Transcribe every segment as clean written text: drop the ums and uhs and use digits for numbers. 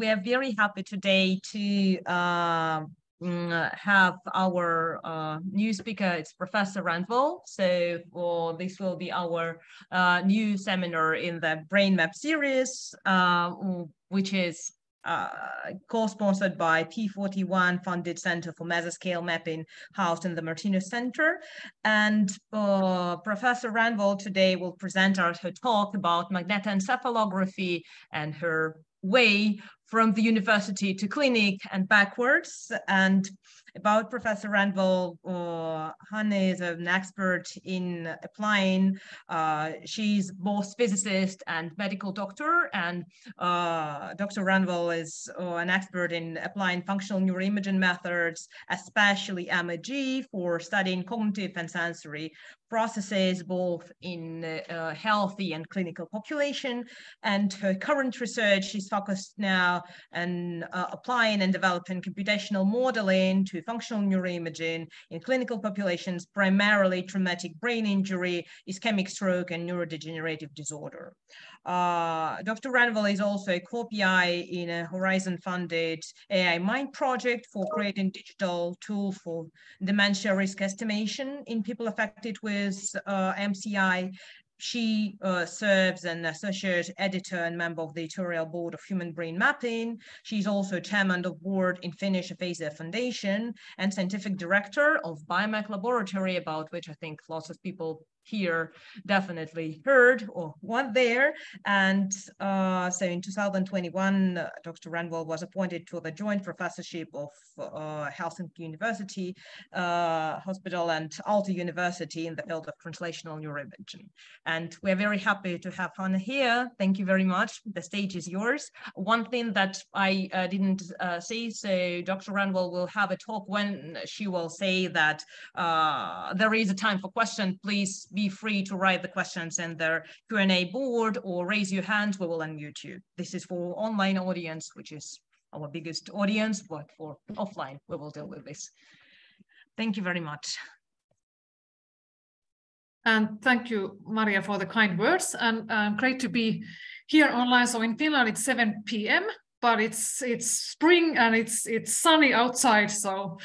we are very happy today to have our new speaker. It's Professor Renvall. So this will be our new seminar in the Brain Map series, which is co-sponsored by P41 funded Center for Mesoscale Mapping housed in the Martinos Center. And Professor Renvall today will present her talk about magnetoencephalography and her way from the university to clinic and backwards. And about Professor Renvall, Hanna is an expert in applying. She's both physicist and medical doctor, and Dr. Renvall is an expert in applying functional neuroimaging methods, especially MEG, for studying cognitive and sensory processes, both in healthy and clinical population. And her current research is focused now on applying and developing computational modeling to functional neuroimaging in clinical populations, primarily traumatic brain injury, ischemic stroke, and neurodegenerative disorder. Dr. Renvall is also a co-PI in a Horizon-funded AI Mind project for creating digital tool for dementia risk estimation in people affected with MCI. She serves as an associate editor and member of the editorial board of Human Brain Mapping. She's also chairman of board in Finnish Aphasia Foundation and scientific director of BioMag Laboratory, about which I think lots of people here definitely heard or went there. And so in 2021, Dr. Renvall was appointed to the joint professorship of Helsinki University Hospital and Aalto University in the field of translational neuroimaging. And we're very happy to have Hanna here. Thank you very much. The stage is yours. One thing that I didn't say, so Dr. Renvall will have a talk when she will say that there is a time for question. Please be free to write the questions in their Q&A board or raise your hands, we will unmute you. This is for online audience, which is our biggest audience, but for offline, we will deal with this. Thank you very much. And thank you, Maria, for the kind words, and great to be here online. So in Finland, it's 7 p.m., but it's spring and it's sunny outside, so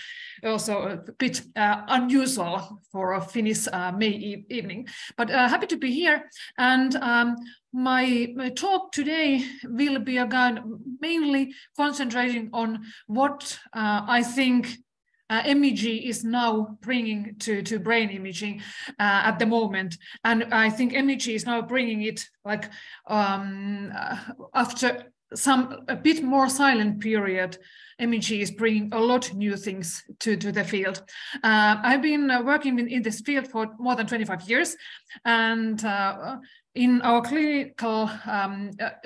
also a bit unusual for a Finnish May evening. But happy to be here, and my talk today will be again mainly concentrating on what I think MEG is now bringing to brain imaging at the moment. And I think MEG is now bringing it like after a bit more silent period, MEG is bringing a lot of new things to the field. I've been working in this field for more than 25 years, and in our clinical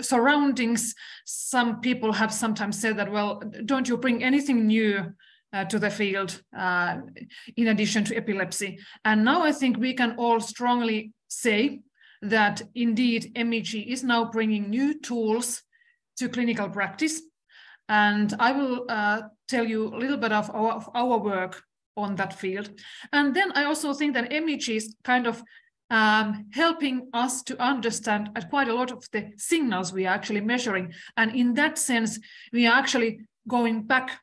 surroundings, some people have sometimes said that, well, don't you bring anything new to the field in addition to epilepsy? And now I think we can all strongly say that indeed MEG is now bringing new tools to clinical practice. And I will tell you a little bit of our work on that field. And then I also think that MEG is kind of helping us to understand quite a lot of the signals we are actually measuring. And in that sense, we are actually going back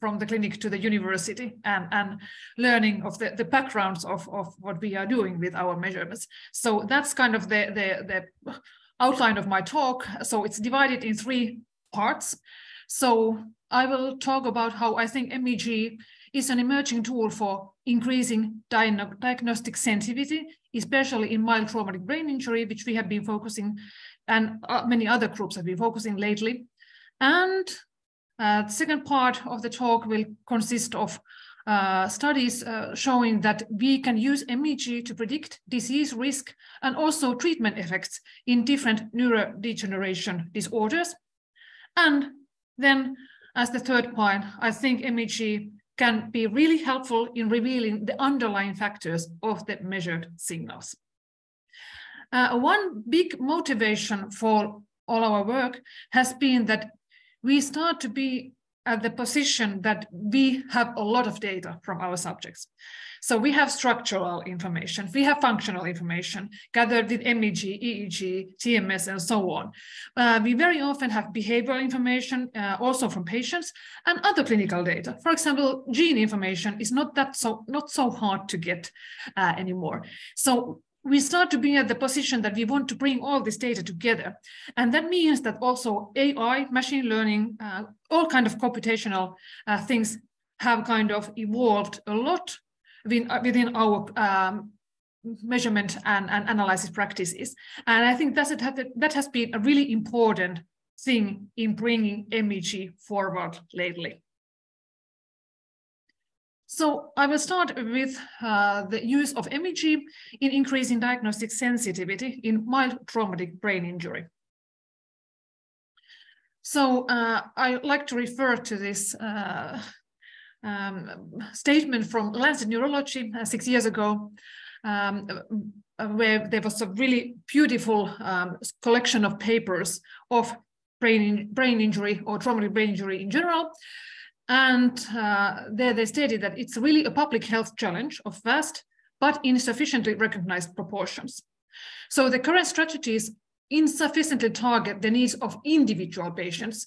from the clinic to the university and learning of the backgrounds of what we are doing with our measurements. So that's kind of the outline of my talk. So it's divided in three parts. So I will talk about how I think MEG is an emerging tool for increasing diagnostic sensitivity, especially in mild traumatic brain injury, which we have been focusing, and many other groups have been focusing lately. And the second part of the talk will consist of studies showing that we can use MEG to predict disease risk and also treatment effects in different neurodegeneration disorders. And then, as the third point, I think MEG can be really helpful in revealing the underlying factors of the measured signals. One big motivation for all our work has been that we start to be at the position that we have a lot of data from our subjects. So we have structural information, we have functional information gathered with MEG, EEG, TMS, and so on. We very often have behavioral information also from patients and other clinical data. For example, gene information is not so hard to get anymore. So we start to be at the position that we want to bring all this data together. And that means that also AI, machine learning, all kind of computational things have kind of evolved a lot within our measurement and analysis practices. And I think that has been a really important thing in bringing MEG forward lately. So I will start with the use of MEG in increasing diagnostic sensitivity in mild traumatic brain injury. So I like to refer to this statement from Lancet Neurology 6 years ago, where there was a really beautiful collection of papers of brain injury or traumatic brain injury in general. And there they stated that it's really a public health challenge of vast but insufficiently recognized proportions. So the current strategies insufficiently target the needs of individual patients,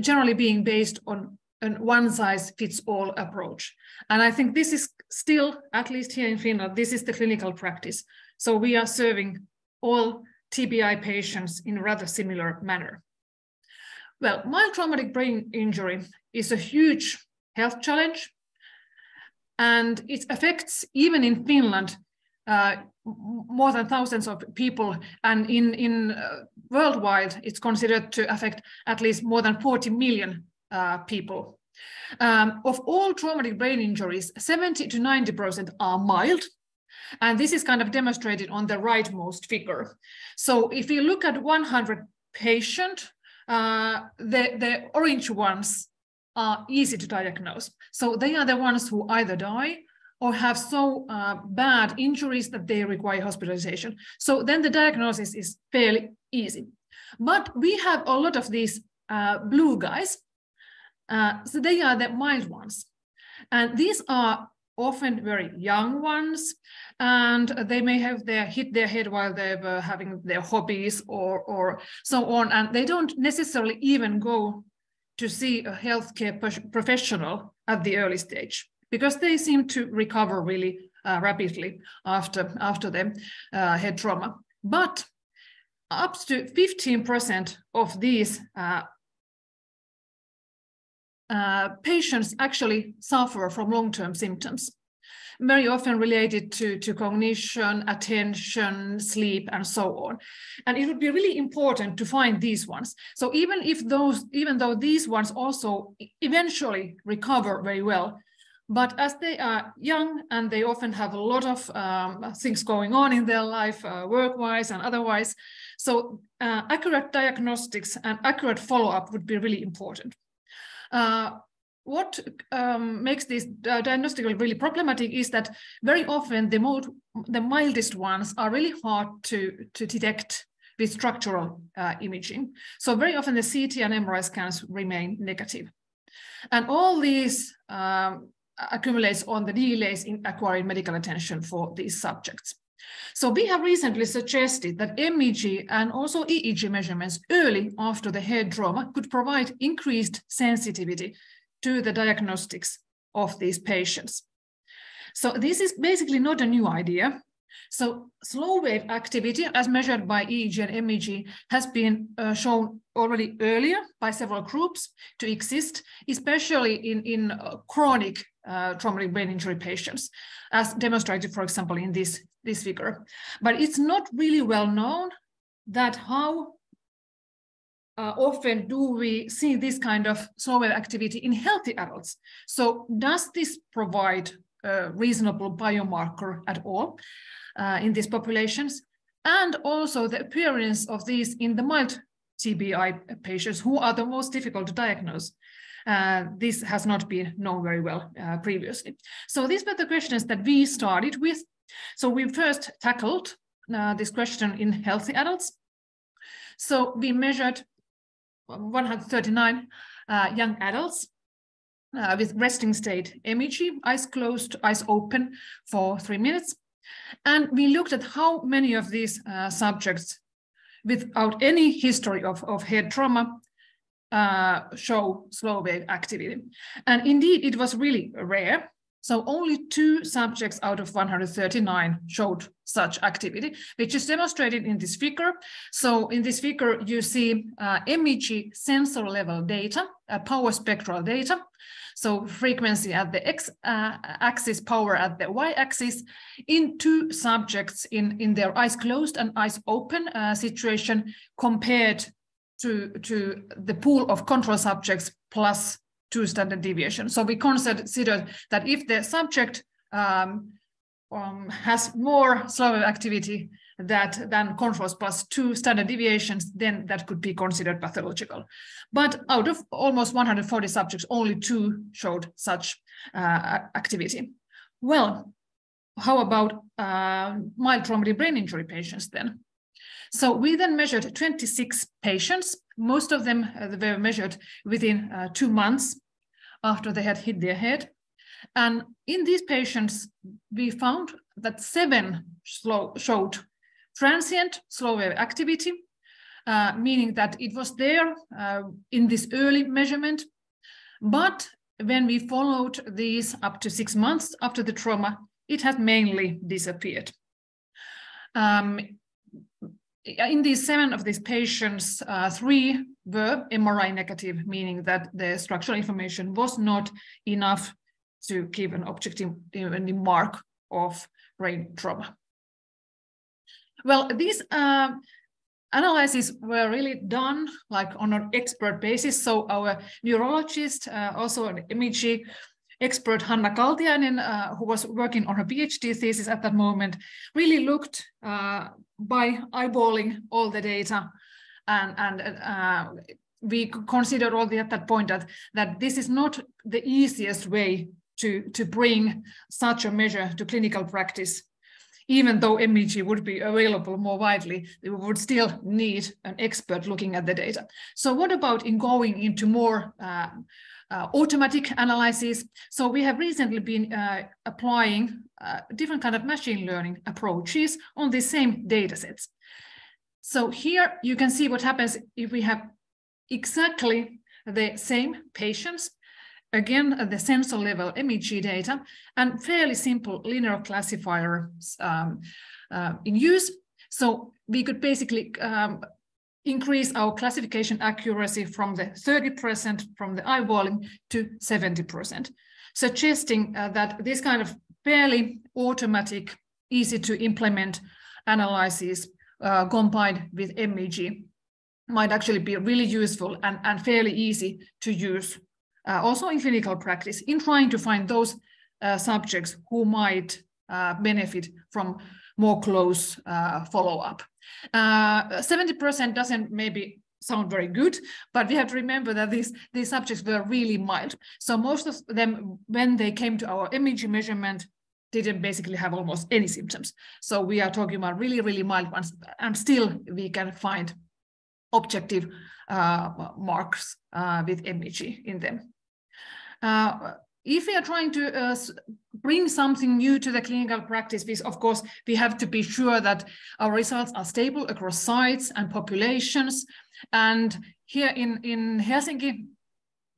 generally being based on a one-size-fits-all approach. And I think this is still, at least here in Finland, this is the clinical practice. So we are serving all TBI patients in a rather similar manner. Well, mild traumatic brain injury is a huge health challenge, and it affects, even in Finland, more than thousands of people, and in worldwide, it's considered to affect at least more than 40 million people. Of all traumatic brain injuries, 70 to 90% are mild. And this is kind of demonstrated on the rightmost figure. So if you look at 100 patients, the orange ones are easy to diagnose. So they are the ones who either die or have so bad injuries that they require hospitalization. So then the diagnosis is fairly easy. But we have a lot of these blue guys. So they are the mild ones. And these are often very young ones, and they may have hit their head while they were having their hobbies or so on, and they don't necessarily even go to see a healthcare professional at the early stage, because they seem to recover really rapidly after their head trauma. But up to 15% of these patients actually suffer from long-term symptoms, very often related to cognition, attention, sleep, and so on. And it would be really important to find these ones. So even though these ones also eventually recover very well, but as they are young and they often have a lot of things going on in their life, work-wise and otherwise, so accurate diagnostics and accurate follow-up would be really important. What makes this diagnostic really problematic is that very often the mildest ones are really hard to detect with structural imaging. So very often the CT and MRI scans remain negative. And all these accumulates on the delays in acquiring medical attention for these subjects. So we have recently suggested that MEG and also EEG measurements early after the head trauma could provide increased sensitivity to the diagnostics of these patients. So this is basically not a new idea. So slow wave activity as measured by EEG and MEG has been shown already earlier by several groups to exist, especially in chronic traumatic brain injury patients, as demonstrated, for example, in this figure. But it's not really well known that how often do we see this kind of slow wave activity in healthy adults. So does this provide a reasonable biomarker at all in these populations? And also the appearance of these in the mild TBI patients, who are the most difficult to diagnose. This has not been known very well previously. So these were the questions that we started with. So we first tackled this question in healthy adults. So we measured 139 young adults with resting state MEG, eyes closed, eyes open for 3 minutes. And we looked at how many of these subjects without any history of head trauma show slow wave activity. And indeed, it was really rare. So only 2 subjects out of 139 showed such activity, which is demonstrated in this figure. So in this figure, you see MEG sensor level data, power spectral data. So frequency at the x-axis, power at the y-axis, in 2 subjects in their eyes closed and eyes open situation compared to the pool of control subjects plus 2 standard deviations. So we considered that if the subject has more slow wave activity than controls plus 2 standard deviations, then that could be considered pathological. But out of almost 140 subjects, only 2 showed such activity. Well, how about mild traumatic brain injury patients then? So we then measured 26 patients. Most of them were measured within 2 months after they had hit their head. And in these patients, we found that 7 showed transient slow wave activity, meaning that it was there in this early measurement. But when we followed these up to 6 months after the trauma, it had mainly disappeared. In these 7 of these patients, 3 were MRI negative, meaning that the structural information was not enough to give an objective mark of brain trauma. Well, these analyses were really done like on an expert basis. So our neurologist, also an MEG expert, Hanna Kaltiainen, who was working on her PhD thesis at that moment, really looked by eyeballing all the data, and we considered already at that point that this is not the easiest way to bring such a measure to clinical practice. Even though MEG would be available more widely, we would still need an expert looking at the data. So what about in going into more automatic analysis? So we have recently been applying different kind of machine learning approaches on the same data sets. So here you can see what happens if we have exactly the same patients. Again, the sensor level MEG data and fairly simple linear classifiers in use. So we could basically increase our classification accuracy from the 30% from the eyeballing to 70%, suggesting that this kind of fairly automatic, easy to implement analysis combined with MEG might actually be really useful and fairly easy to use. Also in clinical practice, in trying to find those subjects who might benefit from more close follow-up. 70% doesn't maybe sound very good, but we have to remember that these subjects were really mild. So most of them, when they came to our MEG measurement, didn't basically have almost any symptoms. So we are talking about really, really mild ones, and still we can find objective marks with MEG in them. If we are trying to bring something new to the clinical practice, of course, we have to be sure that our results are stable across sites and populations. And here in Helsinki,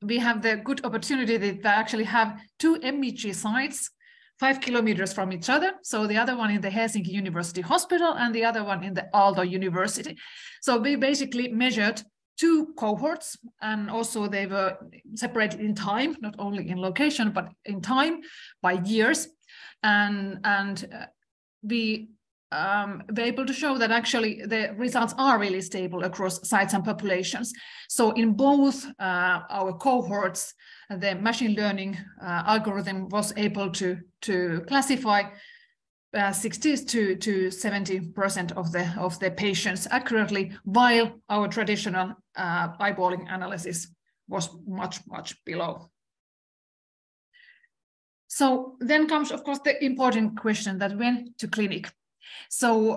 we have the good opportunity that they actually have 2 MEG sites 5 kilometers from each other. So the other one in the Helsinki University Hospital and the other one in the Aalto University. So we basically measured 2 cohorts, and also they were separated in time, not only in location, but in time by years. And we were able to show that actually the results are really stable across sites and populations. So in both our cohorts, the machine learning algorithm was able to classify 60% to 70% of the patients accurately, while our traditional eyeballing analysis was much below. So then comes, of course, the important question that when to clinic. So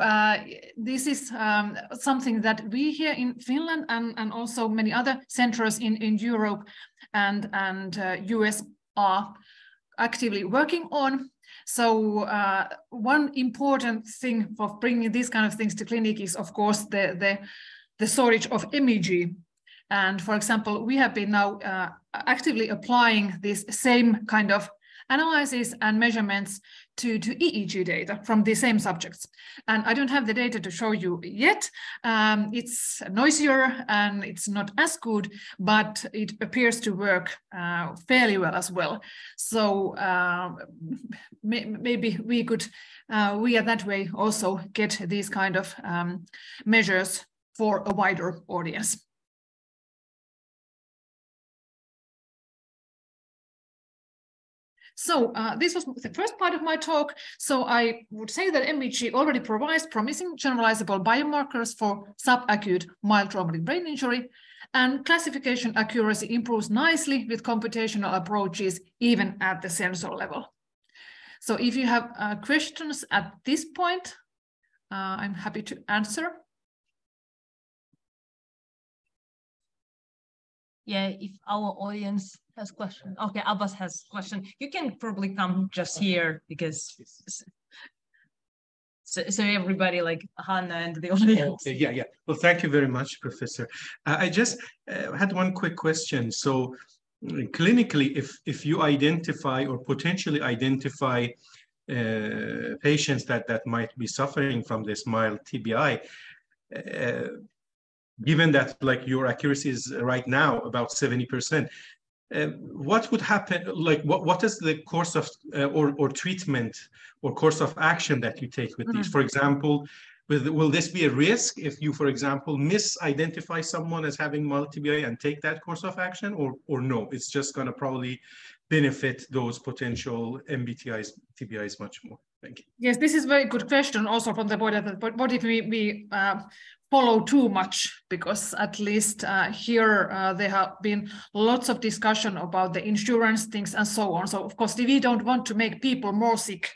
this is something that we here in Finland and also many other centers in Europe and US are actively working on. So one important thing for bringing these kind of things to clinic is, of course, the storage of MEG. And for example, we have been now actively applying this same kind of analysis and measurements to EEG data from the same subjects. And I don't have the data to show you yet. It's noisier and it's not as good, but it appears to work fairly well as well. So maybe we could, via that way, also get these kind of measures for a wider audience. So this was the first part of my talk. So I would say that MEG already provides promising generalizable biomarkers for subacute mild traumatic brain injury, and classification accuracy improves nicely with computational approaches, even at the sensor level. So if you have questions at this point, I'm happy to answer. Yeah, if our audience has question. Okay, Abbas has question. You can probably come just here because so everybody like Hanna and the audience. Okay, yeah, yeah. Well, thank you very much, Professor. I just had one quick question. So clinically, if you identify or potentially identify patients that might be suffering from this mild TBI, given that like your accuracy is right now about 70%, what would happen? Like, what is the course of or treatment or course of action that you take with these? For example, will this be a risk if you, for example, misidentify someone as having mild TBI and take that course of action, or no? It's just going to probably benefit those potential MBTIs, TBIs much more. Thank you. Yes, this is a very good question. Also from the board, but what if we follow too much, because at least here there have been lots of discussion about the insurance things and so on. So of course we don't want to make people more sick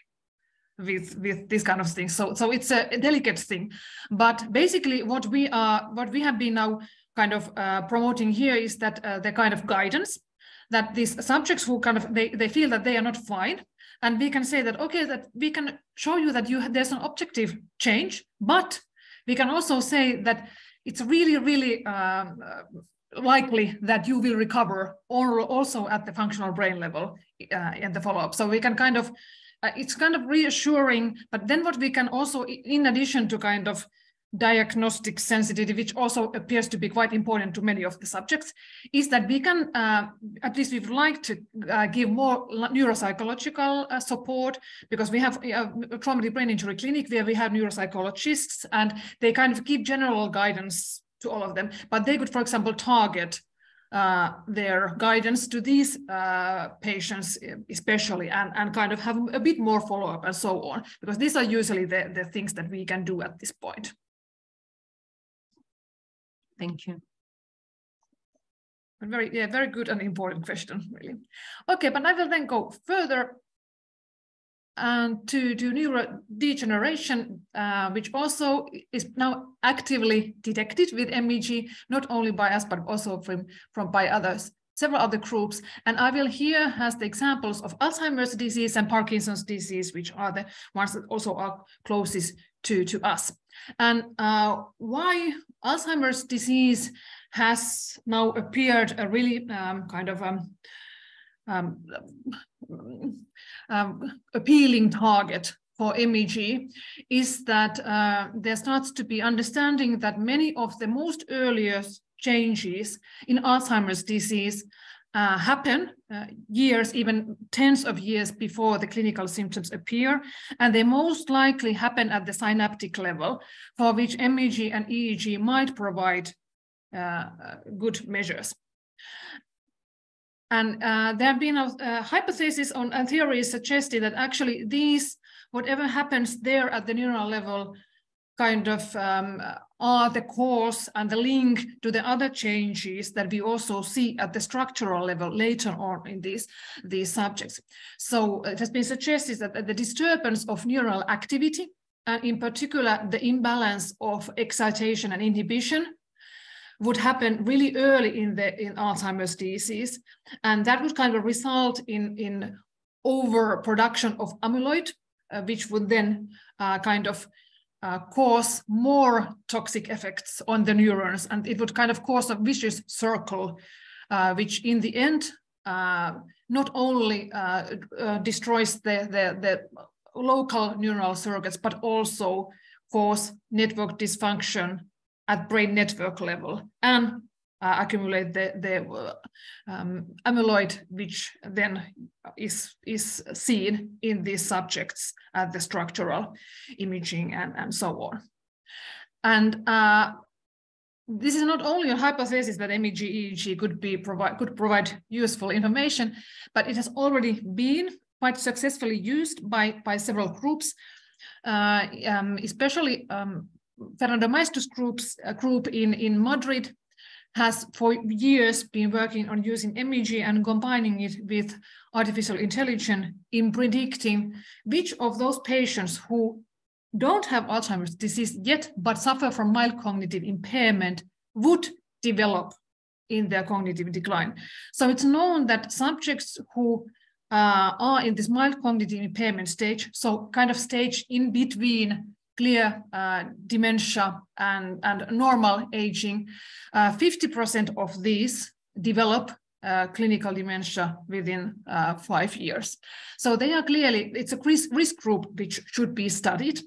with this kind of thing. So it's a delicate thing. But basically what we have been now kind of promoting here is that the kind of guidance that these subjects who kind of they feel that they are not fine. And we can say that, okay, that we can show you that there's an objective change, but we can also say that it's really, really likely that you will recover, or also at the functional brain level in the follow-up. So we can kind of, it's kind of reassuring, but then what we can also, in addition to kind of diagnostic sensitivity, which also appears to be quite important to many of the subjects, is that we can, at least we'd like to give more neuropsychological support, because we have a traumatic brain injury clinic where we have neuropsychologists, and they kind of give general guidance to all of them, but they could, for example, target their guidance to these patients especially, and kind of have a bit more follow-up and so on, because these are usually the things that we can do at this point. Thank you. Very good and important question, really. Okay, but I will then go further and to neurodegeneration, which also is now actively detected with MEG, not only by us, but also from by others, several other groups. And I will here has the examples of Alzheimer's disease and Parkinson's disease, which are the ones that also are closest to us. And why Alzheimer's disease has now appeared a really kind of appealing target for MEG is that there starts to be understanding that many of the most earliest changes in Alzheimer's disease happen years, even tens of years before the clinical symptoms appear, and they most likely happen at the synaptic level, for which MEG and EEG might provide good measures. And there have been hypotheses and theories suggested that actually these, whatever happens there at the neural level, kind of are the cause and the link to the other changes that we also see at the structural level later on in these subjects. So it has been suggested that the disturbance of neural activity in particular the imbalance of excitation and inhibition, would happen really early in Alzheimer's disease, and that would kind of result in overproduction of amyloid, which would then cause more toxic effects on the neurons, and it would kind of cause a vicious circle, which in the end not only destroys the local neural circuits, but also cause network dysfunction at brain network level, and accumulate the amyloid, which then is seen in these subjects at the structural imaging and so on. And this is not only a hypothesis that MEG EEG could provide useful information, but it has already been quite successfully used by several groups, especially Fernando Maestú's group in Madrid has for years been working on using MEG and combining it with artificial intelligence in predicting which of those patients who don't have Alzheimer's disease yet but suffer from mild cognitive impairment would develop in their cognitive decline. So it's known that subjects who are in this mild cognitive impairment stage, so kind of stage in between clear dementia and normal aging, 50% of these develop clinical dementia within 5 years. So they are clearly, it's a risk group which should be studied.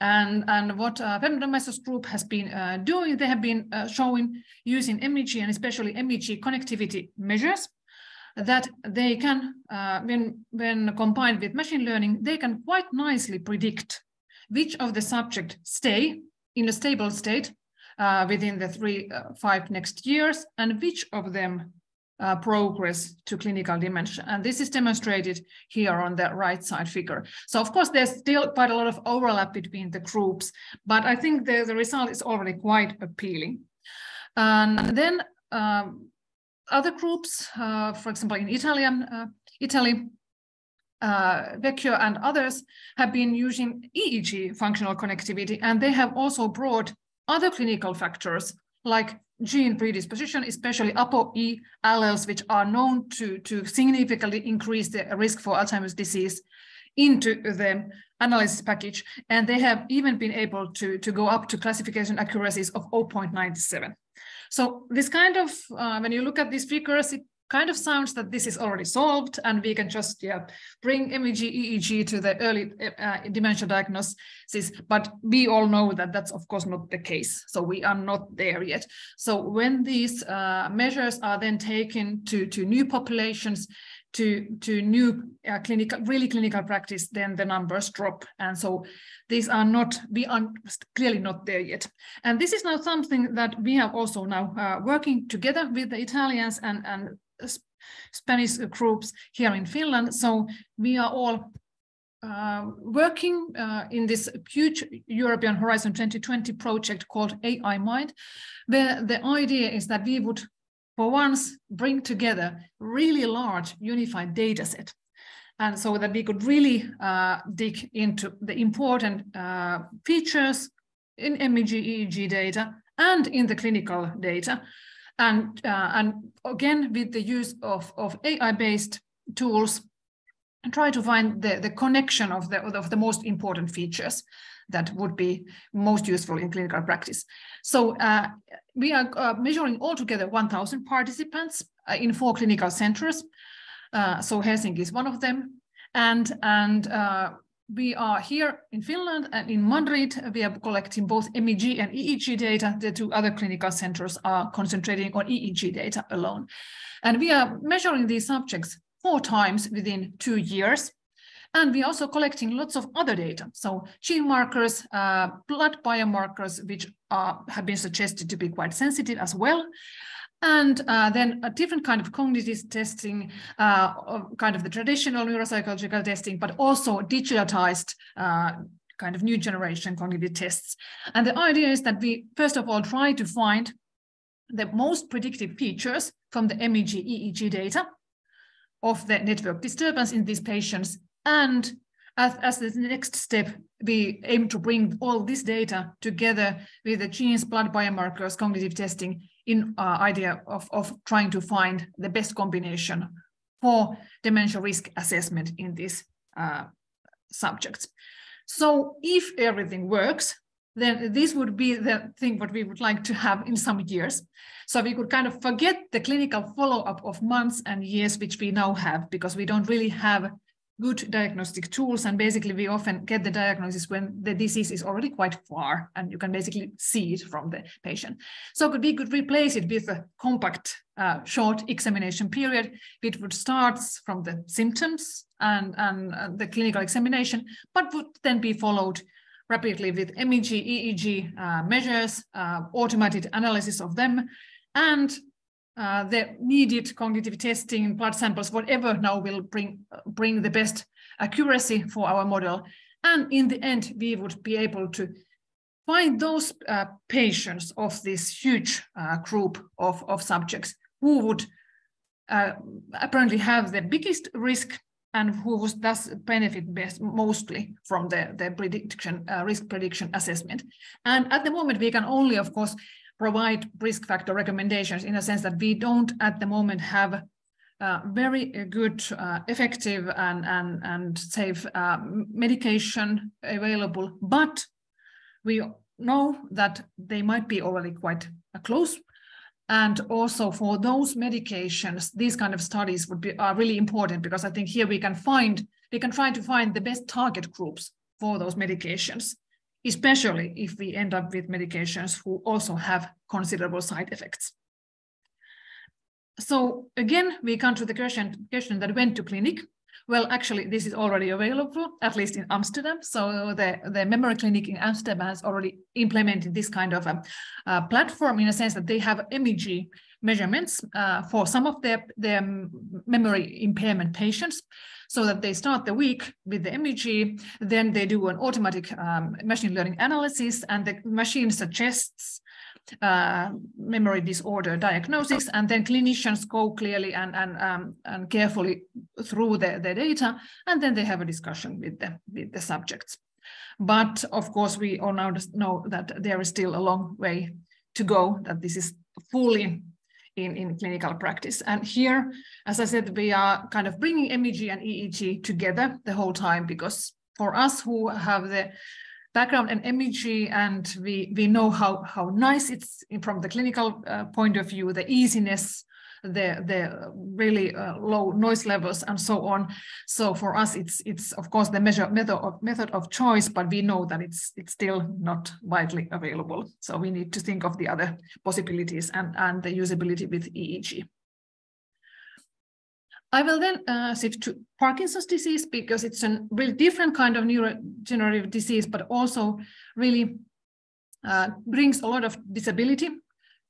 And what Fernando Maestú's group has been doing, they have been showing using MEG and especially MEG connectivity measures that they can, when combined with machine learning, they can quite nicely predict which of the subjects stay in a stable state within the 3-5 next years, and which of them progress to clinical dementia. And this is demonstrated here on the right side figure. So of course, there's still quite a lot of overlap between the groups, but I think the result is already quite appealing. And then other groups, for example, in Italy, Vecchio and others have been using EEG functional connectivity, and they have also brought other clinical factors like gene predisposition, especially APOE alleles, which are known to significantly increase the risk for Alzheimer's disease, into the analysis package. And they have even been able to go up to classification accuracies of 0.97. So this kind of, when you look at these figures, it kind of sounds that this is already solved, and we can just bring MEG, EEG to the early dementia diagnosis, but we all know that that's of course not the case, so we are not there yet. So when these measures are then taken to new populations, to new really clinical practice, then the numbers drop. And so these are not, we are clearly not there yet. And this is now something that we have also now working together with the Italians and Spanish groups here in Finland. So we are all working in this huge European Horizon 2020 project called AI Mind, where the idea is that we would for once bring together really large unified data set, and so that we could really dig into the important features in MEG, EEG data and in the clinical data. And again, with the use of AI-based tools, try to find the connection of the most important features that would be most useful in clinical practice. So we are measuring altogether 1,000 participants in 4 clinical centers. So Helsinki is one of them. And we are here in Finland and in Madrid, we are collecting both MEG and EEG data. The 2 other clinical centers are concentrating on EEG data alone. And we are measuring these subjects 4 times within 2 years. And we're also collecting lots of other data. So gene markers, blood biomarkers, which have been suggested to be quite sensitive as well. And then a different kind of cognitive testing, kind of the traditional neuropsychological testing, but also digitized kind of new generation cognitive tests. And the idea is that we, first of all, try to find the most predictive features from the MEG, EEG data of the network disturbance in these patients, and As the next step, we aim to bring all this data together with the genes, blood biomarkers, cognitive testing in idea of trying to find the best combination for dementia risk assessment in these subjects. So if everything works, then this would be the thing what we would like to have in some years. So we could kind of forget the clinical follow-up of months and years, which we now have, because we don't really have good diagnostic tools. And basically, we often get the diagnosis when the disease is already quite far, and you can basically see it from the patient. So we could replace it with a compact, short examination period. It would start from the symptoms and the clinical examination, but would then be followed rapidly with MEG, EEG measures, automated analysis of them, and the needed cognitive testing, blood samples, whatever now will bring the best accuracy for our model. And in the end, we would be able to find those patients of this huge group of subjects who would apparently have the biggest risk and who thus benefit best mostly from the prediction, risk prediction assessment. And at the moment, we can only, of course, provide risk factor recommendations in a sense that we don't at the moment have very good, effective and safe medication available, but we know that they might be already quite close. And also for those medications, these kind of studies would be really important, because I think here we can try to find the best target groups for those medications, especially if we end up with medications who also have considerable side effects. So again, we come to the question that went to clinic. Well, actually, this is already available, at least in Amsterdam. So the memory clinic in Amsterdam has already implemented this kind of a platform, in a sense that they have MEG measurements for some of their memory impairment patients, so that they start the week with the MEG, then they do an automatic machine learning analysis, and the machine suggests memory disorder diagnosis, and then clinicians go clearly and carefully through the data, and then they have a discussion with the subjects. But of course, we all now know that there is still a long way to go, that this is fully in clinical practice. And here, as I said, we are kind of bringing MEG and EEG together the whole time, because for us who have the background and MEG, and we know how nice it's from the clinical point of view, the easiness, the really low noise levels, and so on. So for us, it's of course the method of choice, but we know that it's still not widely available. So we need to think of the other possibilities and the usability with EEG. I will then shift to Parkinson's disease, because it's a really different kind of neurodegenerative disease, but also really brings a lot of disability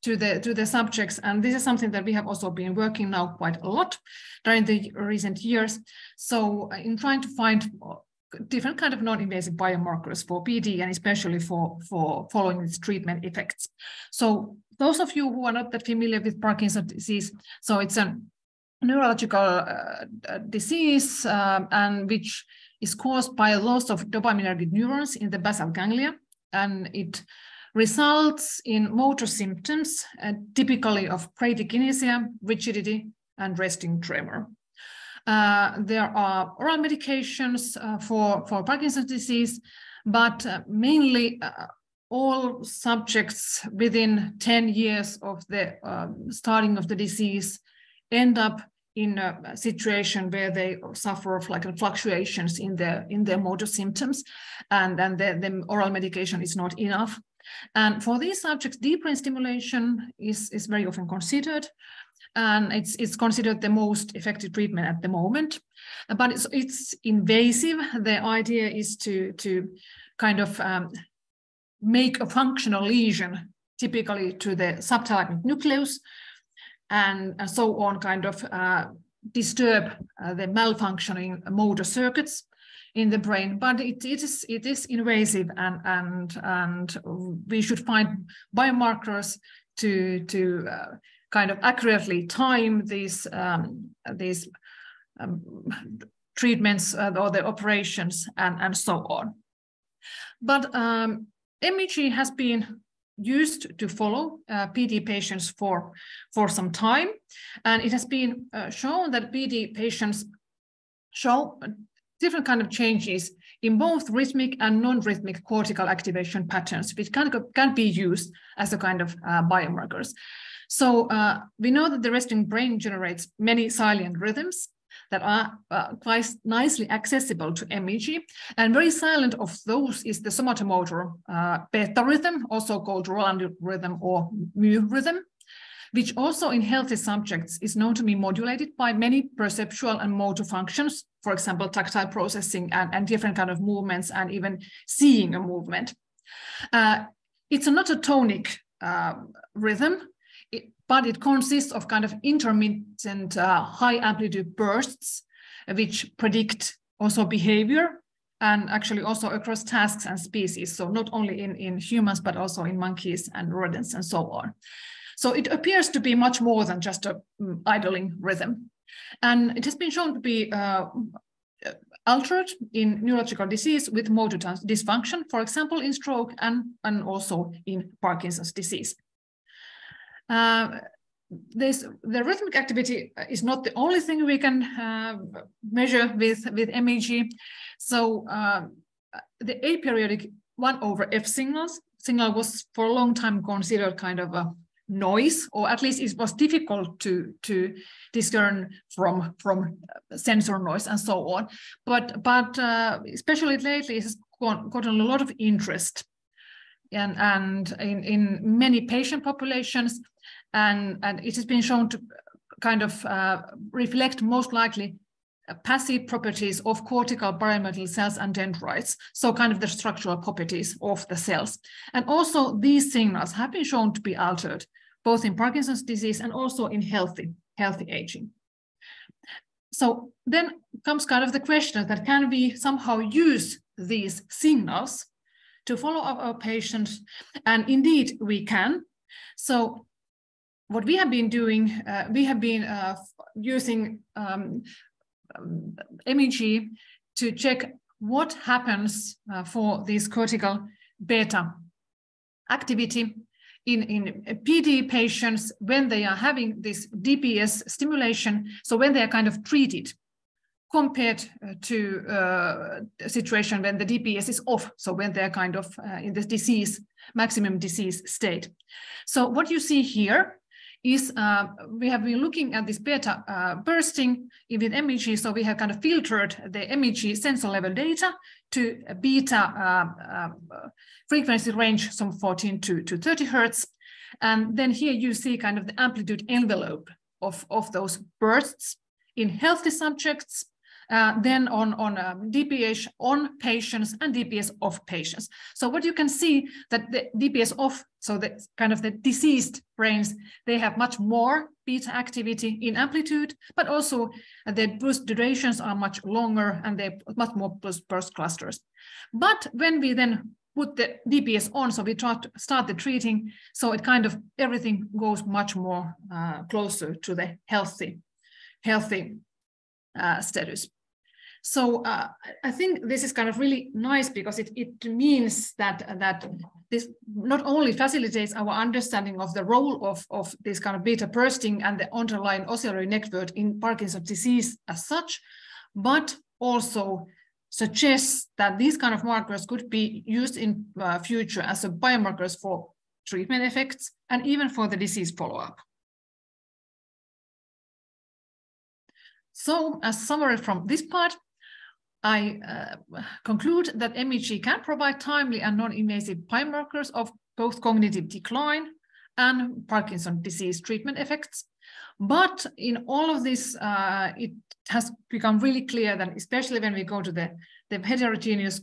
to the subjects. And this is something that we have also been working now quite a lot during the recent years. So in trying to find different kind of non-invasive biomarkers for PD, and especially for following its treatment effects. So those of you who are not that familiar with Parkinson's disease, so it's a neurological disease, and which is caused by a loss of dopaminergic neurons in the basal ganglia, and it results in motor symptoms, typically of bradykinesia, rigidity, and resting tremor. There are oral medications for Parkinson's disease, but mainly all subjects within 10 years of the starting of the disease end up in a situation where they suffer of like fluctuations in their motor symptoms, and the oral medication is not enough. And for these subjects, deep brain stimulation is very often considered, and it's considered the most effective treatment at the moment. But it's invasive. The idea is to kind of make a functional lesion, typically to the subthalamic nucleus, and so on, kind of disturb the malfunctioning motor circuits in the brain. But it is invasive, and we should find biomarkers to kind of accurately time these treatments or the operations and so on. But MEG has been used to follow PD patients for some time, and it has been shown that PD patients show different kind of changes in both rhythmic and non-rhythmic cortical activation patterns, which can be used as a kind of biomarkers. So we know that the resting brain generates many silent rhythms that are quite nicely accessible to MEG. And very silent of those is the somatomotor beta rhythm, also called Roland rhythm or mu rhythm, which also in healthy subjects is known to be modulated by many perceptual and motor functions, for example, tactile processing and different kind of movements and even seeing a movement. It's not a tonic rhythm, but it consists of kind of intermittent high amplitude bursts, which predict also behavior and actually also across tasks and species. So not only in humans, but also in monkeys and rodents and so on. So it appears to be much more than just a idling rhythm. And it has been shown to be altered in neurological disease with motor dysfunction, for example, in stroke and also in Parkinson's disease. The rhythmic activity is not the only thing we can measure with MEG. So the aperiodic 1/F signal was for a long time considered kind of a noise, or at least it was difficult to discern from sensor noise and so on. But especially lately, it has gotten a lot of interest and in many patient populations. And it has been shown to kind of reflect most likely passive properties of cortical pyramidal cells and dendrites, so kind of the structural properties of the cells. And also these signals have been shown to be altered, both in Parkinson's disease and also in healthy aging. So then comes kind of the question that can we somehow use these signals to follow up our patients? And indeed we can. So what we have been doing, we have been using MEG to check what happens for this cortical beta activity in PD patients when they are having this DBS stimulation, so when they are kind of treated compared to a situation when the DBS is off, so when they're kind of in the disease, maximum disease state. So what you see here is we have been looking at this beta bursting with MEG, so we have kind of filtered the MEG sensor level data to beta frequency range from 14 to 30 hertz. And then here you see kind of the amplitude envelope of those bursts in healthy subjects, then on DBS on patients and DBS off patients. So what you can see that the DBS off, so the kind of the diseased brains, they have much more beta activity in amplitude, but also their burst durations are much longer and they're much more burst clusters. But when we then put the DBS on, so we try to start the treating, so it kind of everything goes much more closer to the healthy status. So I think this is kind of really nice because it means that this not only facilitates our understanding of the role of this kind of beta bursting and the underlying oscillatory network in Parkinson's disease as such, but also suggests that these kind of markers could be used in future as a biomarkers for treatment effects and even for the disease follow-up. So as summary from this part, I conclude that MEG can provide timely and non-invasive biomarkers of both cognitive decline and Parkinson's disease treatment effects. But in all of this, it has become really clear that especially when we go to the heterogeneous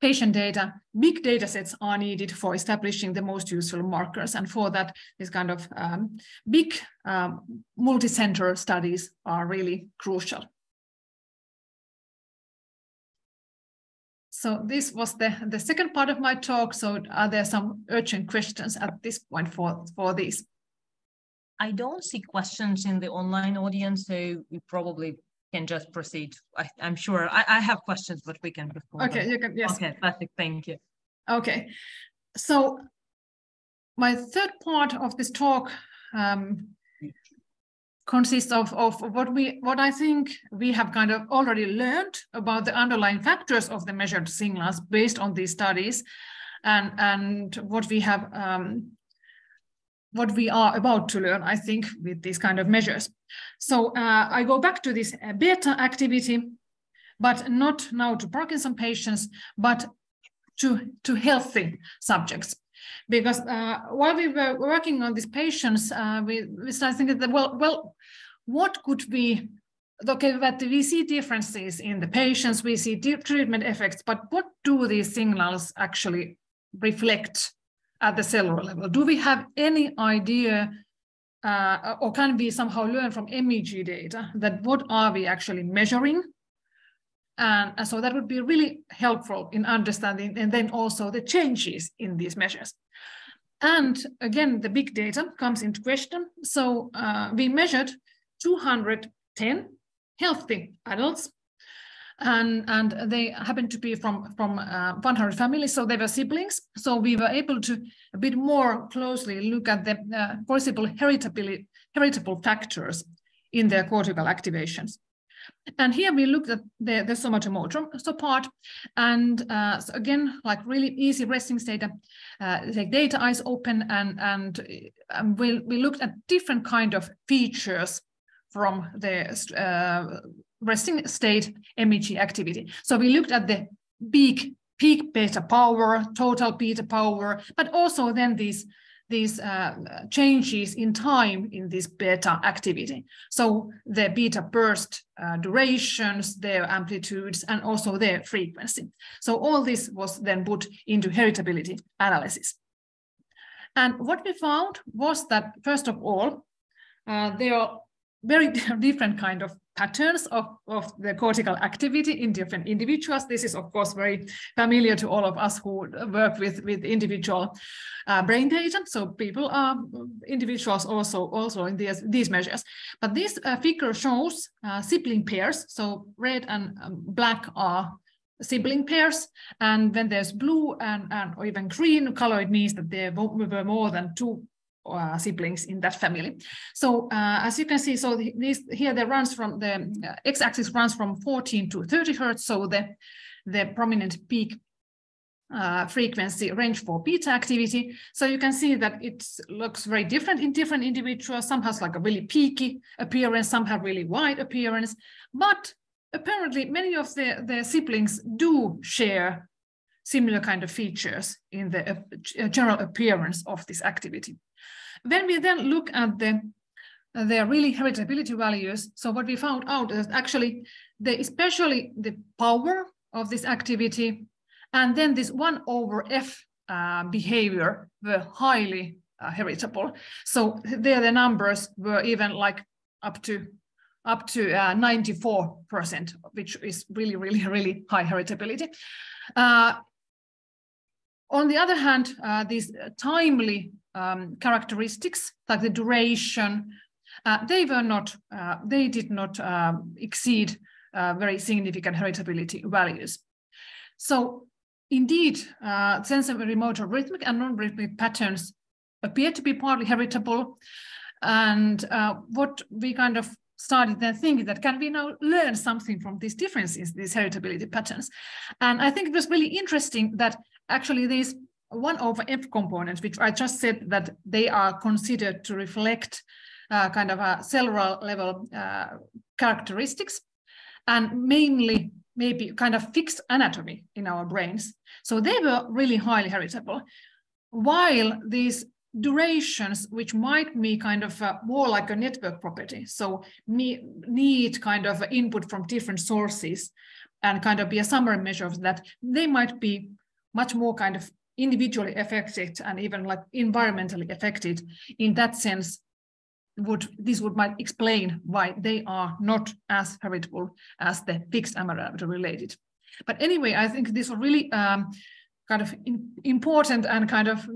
patient data, big data sets are needed for establishing the most useful markers. And for that, this kind of big multi-center studies are really crucial. So this was the second part of my talk. So are there some urgent questions at this point for this? I don't see questions in the online audience, so we probably can just proceed. I'm sure I have questions, but we can before. Okay, you can, yes. Okay, perfect, thank you. Okay, so my third part of this talk consists of what I think we have kind of already learned about the underlying factors of the measured signals based on these studies, and what we have what we are about to learn, I think, with these kind of measures. So I go back to this beta activity, but not now to Parkinson patients, but to healthy subjects. Because while we were working on these patients, we started thinking that, well, what could be, okay, but we see differences in the patients, we see treatment effects, but what do these signals actually reflect at the cellular level? Do we have any idea or can we somehow learn from MEG data that what are we actually measuring? And so that would be really helpful in understanding, and then also the changes in these measures. And again, the big data comes into question. So we measured 210 healthy adults, and they happened to be from 100 families, so they were siblings. So we were able to a bit more closely look at the possible heritable factors in their cortical activations. And here we looked at the somatomotor part, and so again, like really easy resting state, like data eyes open, and we looked at different kind of features from the resting state MEG activity. So we looked at the peak beta power, total beta power, but also then these changes in time in this beta activity. So the beta burst durations, their amplitudes, and also their frequency. So all this was then put into heritability analysis. And what we found was that, first of all, there are very different kind of patterns of the cortical activity in different individuals. This is, of course, very familiar to all of us who work with individual brain data. So people are individuals also in these measures. But this figure shows sibling pairs. So red and black are sibling pairs. And when there's blue and or even green color, it means that there were more than two siblings in that family. So as you can see, so this here the x-axis runs from 14 to 30 hertz. So the prominent peak frequency range for beta activity. So you can see that it looks very different in different individuals. Some has like a really peaky appearance, some have really wide appearance. But apparently many of the siblings do share similar kind of features in the general appearance of this activity. When we then look at the really heritability values, so what we found out is actually especially the power of this activity and then this 1/F behavior were highly heritable. So there the numbers were even like up to 94%, which is really, really, really high heritability. On the other hand, these timely characteristics, like the duration, they did not exceed very significant heritability values. So indeed, sensory motor rhythmic and non-rhythmic patterns appear to be partly heritable. And what we kind of started then thinking that, can we now learn something from these differences, these heritability patterns? And I think it was really interesting that actually these 1/F components, which I just said that they are considered to reflect kind of a cellular level characteristics, and mainly maybe kind of fixed anatomy in our brains. So they were really highly heritable, while these durations, which might be kind of more like a network property, so need kind of input from different sources and kind of be a summary measure of that, they might be much more kind of individually affected and even like environmentally affected. In that sense, this might explain why they are not as heritable as the fixed amyloid related. But anyway, I think this was really kind of important and kind of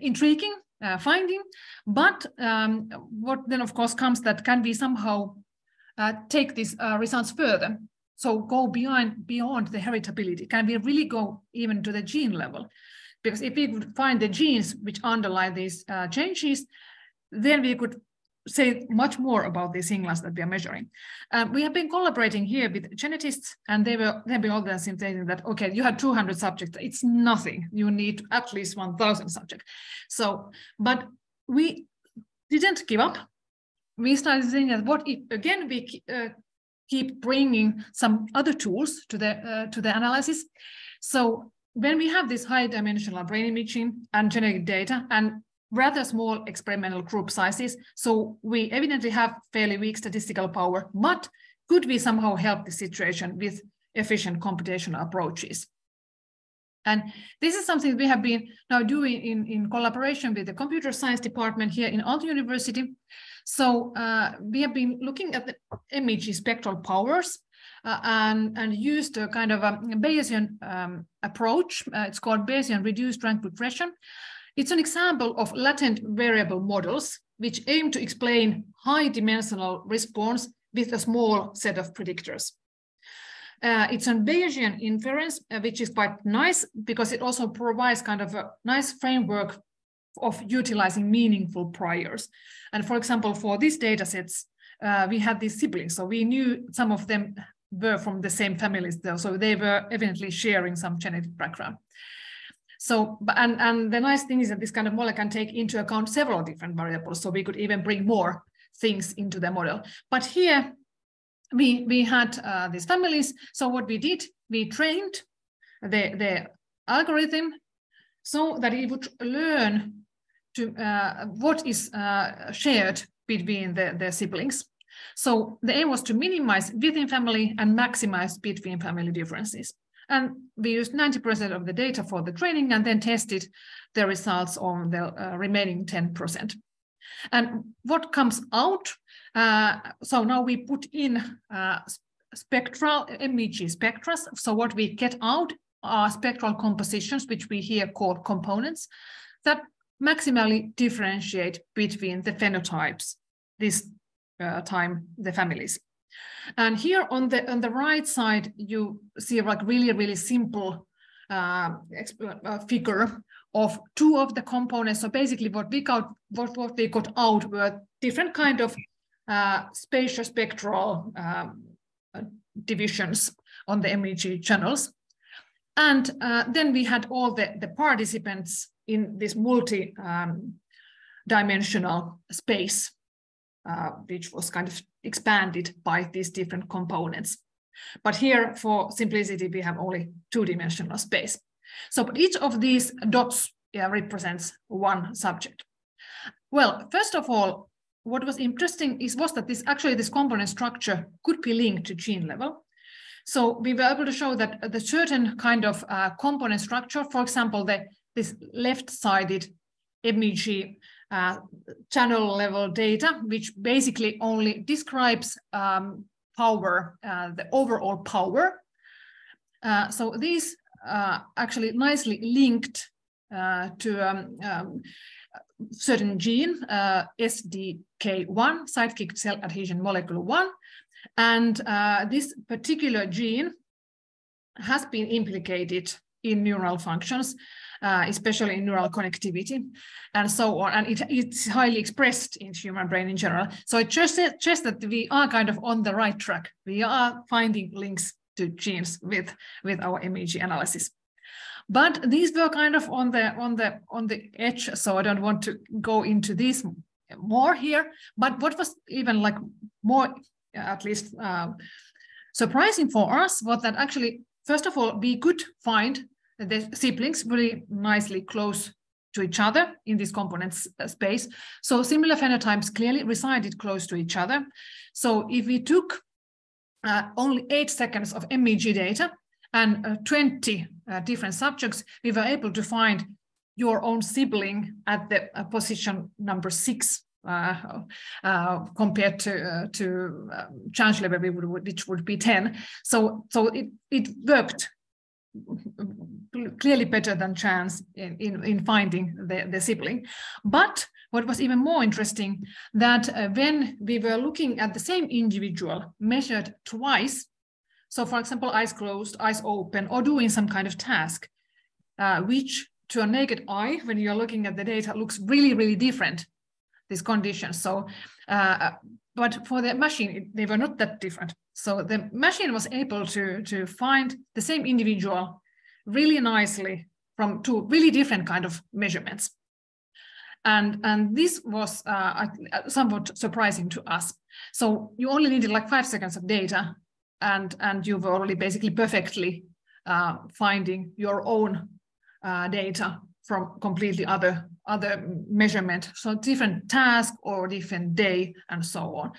intriguing finding. But what then of course comes that, can we somehow take these results further. So go beyond the heritability. Can we really go even to the gene level? Because if we could find the genes which underlie these changes, then we could say much more about these signals that we are measuring. We have been collaborating here with geneticists, and they were all saying that, okay, you had 200 subjects, it's nothing. You need at least 1,000 subjects. So, but we didn't give up. We started thinking that what if, again, we keep bringing some other tools to the analysis. So when we have this high dimensional brain imaging and genetic data and rather small experimental group sizes, so we evidently have fairly weak statistical power, but could we somehow help the situation with efficient computational approaches? And this is something we have been now doing in collaboration with the computer science department here in Aalto University. So we have been looking at the MEG spectral powers and used a kind of a Bayesian approach. It's called Bayesian reduced rank regression. It's an example of latent variable models, which aim to explain high dimensional response with a small set of predictors. It's a Bayesian inference, which is quite nice because it also provides kind of a nice framework of utilizing meaningful priors. And for example, for these data sets, we had these siblings. So we knew some of them were from the same families, though, so they were evidently sharing some genetic background. So, and the nice thing is that this kind of model can take into account several different variables. So we could even bring more things into the model. But here we had these families. So what we did, we trained the algorithm so that it would learn to, what is shared between the siblings. So the aim was to minimize within family and maximize between family differences. And we used 90% of the data for the training and then tested the results on the remaining 10%. And what comes out, so now we put in spectral MEG spectra. So what we get out are spectral compositions, which we here call components, that maximally differentiate between the phenotypes, this time the families. And here on the right side, you see like really, really simple figure of two of the components. So basically what they got out were different kind of spatial spectral divisions on the MEG channels. And then we had all the participants in this multi-dimensional space, which was kind of expanded by these different components. But here, for simplicity, we have only two-dimensional space. So but each of these dots represents one subject. Well, first of all, what was interesting was that this component structure could be linked to gene level. So we were able to show that the certain kind of component structure, for example, this left-sided MEG channel level data, which basically only describes power, the overall power. So these actually nicely linked to certain gene, SDK1, sidekick cell adhesion molecule 1. And this particular gene has been implicated in neural functions, especially in neural connectivity and so on. And it's highly expressed in human brain in general. So it just that we are kind of on the right track. We are finding links to genes with our MEG analysis. But these were kind of on the edge. So I don't want to go into this more here. But what was even like more, at least surprising for us, was that actually, first of all, we could find the siblings really nicely close to each other in this components space. So similar phenotypes clearly resided close to each other. So if we took only 8 seconds of MEG data and 20 different subjects, we were able to find your own sibling at the position number 6 compared to chance level, which would be 10. So it worked clearly better than chance in finding the sibling. But what was even more interesting, that when we were looking at the same individual measured twice, so for example, eyes closed, eyes open, or doing some kind of task, which to a naked eye, when you're looking at the data, looks really, really different, these conditions. So, but for the machine, they were not that different. So the machine was able to find the same individual really nicely from two really different kind of measurements. And this was somewhat surprising to us. So you only needed like 5 seconds of data, and you were already basically perfectly finding your own data from completely other measurement, so different task or different day and so on.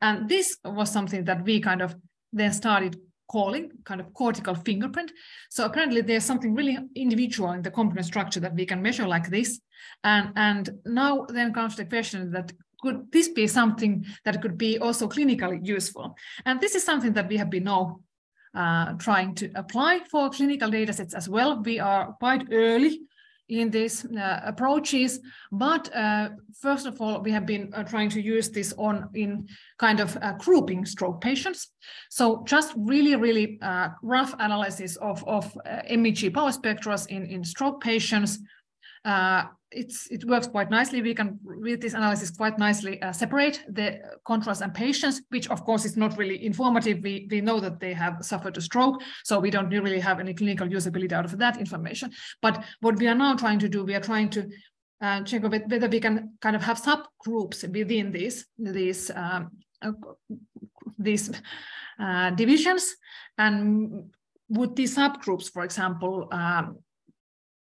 And this was something that we kind of then started calling kind of cortical fingerprint. So apparently there's something really individual in the component structure that we can measure like this. And now then comes the question that could this be something that could be also clinically useful? And this is something that we have been now trying to apply for clinical data sets as well. We are quite early in these approaches, but first of all, we have been trying to use this in kind of grouping stroke patients. So just really, really rough analysis of MEG power spectra in stroke patients. It works quite nicely. We can, with this analysis, quite nicely separate the controls and patients, which of course is not really informative. We know that they have suffered a stroke, so we don't really have any clinical usability out of that information. But what we are now trying to do, we are trying to check whether we can kind of have subgroups within these divisions, and would these subgroups, for example,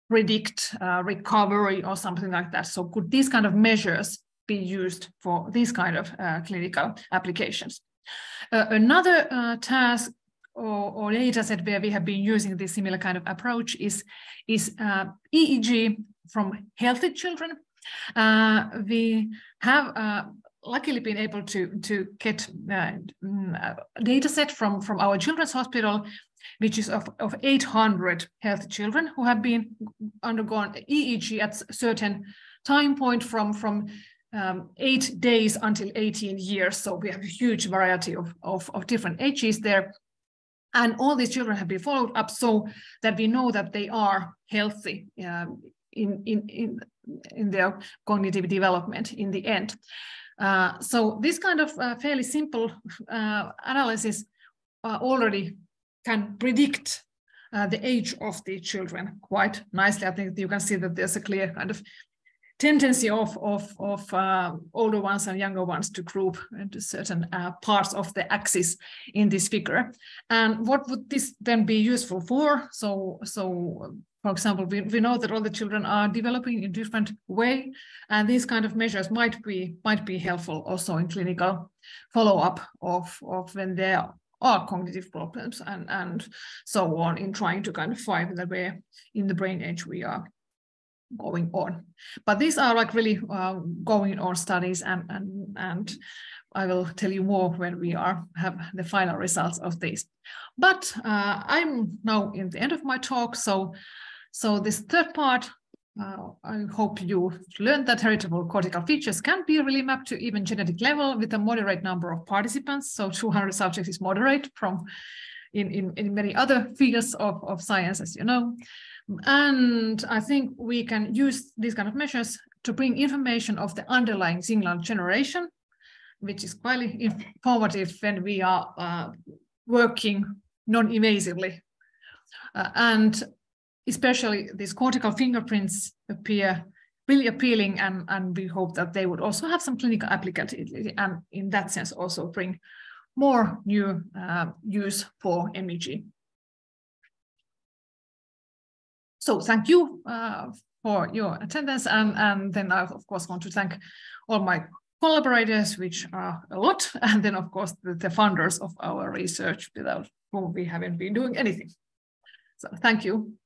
predict recovery or something like that. So could these kind of measures be used for these kind of clinical applications? Another task or data set where we have been using this similar kind of approach is EEG from healthy children. We have luckily been able to get a data set from our children's hospital, which is of 800 healthy children who have been undergone EEG at a certain time point from 8 days until 18 years. So we have a huge variety of different ages there. And all these children have been followed up so that we know that they are healthy in their cognitive development in the end. So this kind of fairly simple analysis already can predict the age of the children quite nicely. I think you can see that there's a clear kind of tendency of older ones and younger ones to group into certain parts of the axis in this figure. And what would this then be useful for? So for example, we know that all the children are developing in a different way, and these kind of measures might be helpful also in clinical follow-up of when they are cognitive problems and so on, in trying to kind of find the way in the brain age we are going on. But these are like really going on studies, and I will tell you more when we have the final results of these. But I'm now in the end of my talk, so this third part, I hope you learned that heritable cortical features can be really mapped to even genetic level with a moderate number of participants. So 200 subjects is moderate from in many other fields of science, as you know. And I think we can use these kind of measures to bring information of the underlying signal generation, which is quite informative when we are working non-invasively. And especially these cortical fingerprints appear really appealing, and we hope that they would also have some clinical applicability, and in that sense also bring more new use for MEG. So thank you for your attendance, and then I of course want to thank all my collaborators, which are a lot, and then of course the funders of our research, without whom we haven't been doing anything. So thank you.